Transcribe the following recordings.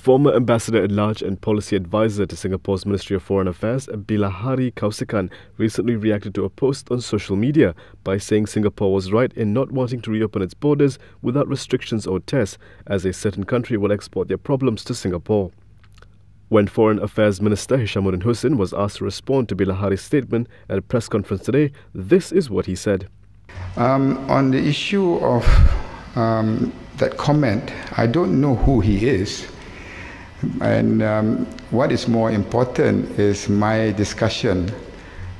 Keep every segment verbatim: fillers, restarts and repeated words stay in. Former Ambassador-at-Large and Policy Advisor to Singapore's Ministry of Foreign Affairs, Bilahari Kausikan, recently reacted to a post on social media by saying Singapore was right in not wanting to reopen its borders without restrictions or tests, as a certain country will export their problems to Singapore. When Foreign Affairs Minister Hishammuddin Hussein was asked to respond to Bilahari's statement at a press conference today, this is what he said. Um, on the issue of um, that comment, I don't know who he is. And um, what is more important is my discussion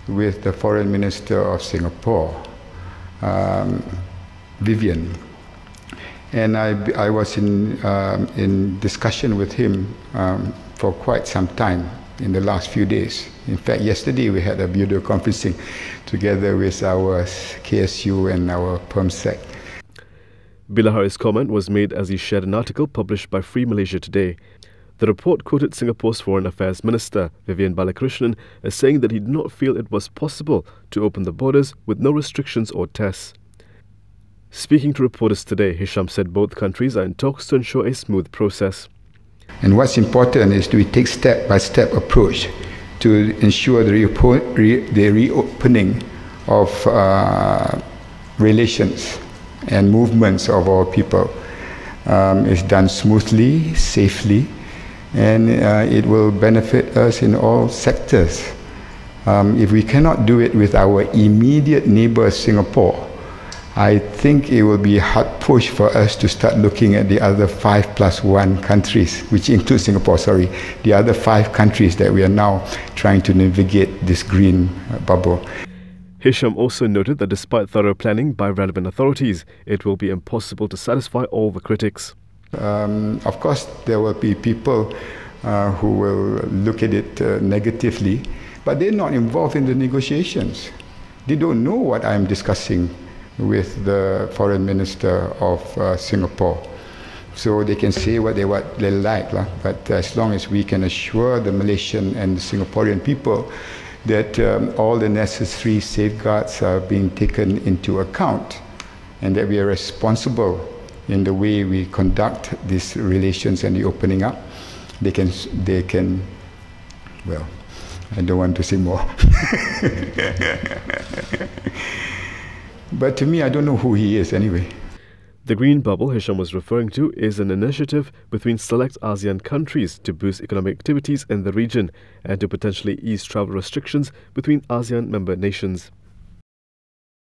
with the Foreign Minister of Singapore, um, Vivian. And I, I was in, um, in discussion with him um, for quite some time in the last few days. In fact, yesterday we had a video conferencing together with our K S U and our PermSec. Bilahari's comment was made as he shared an article published by Free Malaysia Today. The report quoted Singapore's Foreign Affairs Minister, Vivian Balakrishnan, as saying that he did not feel it was possible to open the borders with no restrictions or tests. Speaking to reporters today, Hisham said both countries are in talks to ensure a smooth process. And what's important is we take step-by-step approach to ensure the, re the reopening of uh, relations and movements of our people um, is done smoothly, safely, and uh, it will benefit us in all sectors. Um, if we cannot do it with our immediate neighbour Singapore, I think it will be a hard push for us to start looking at the other five plus one countries, which includes Singapore, sorry, the other five countries that we are now trying to navigate this green bubble. Hisham also noted that despite thorough planning by relevant authorities, it will be impossible to satisfy all the critics. Um, of course, there will be people uh, who will look at it uh, negatively, but they're not involved in the negotiations. They don't know what I'm discussing with the Foreign Minister of uh, Singapore. So they can say what they, what they like, lah, but as long as we can assure the Malaysian and the Singaporean people that um, all the necessary safeguards are being taken into account and that we are responsible in the way we conduct these relations and the opening up, they can, they can, well, I don't want to say more. But to me, I don't know who he is anyway. The green bubble Hisham was referring to is an initiative between select ASEAN countries to boost economic activities in the region and to potentially ease travel restrictions between ASEAN member nations.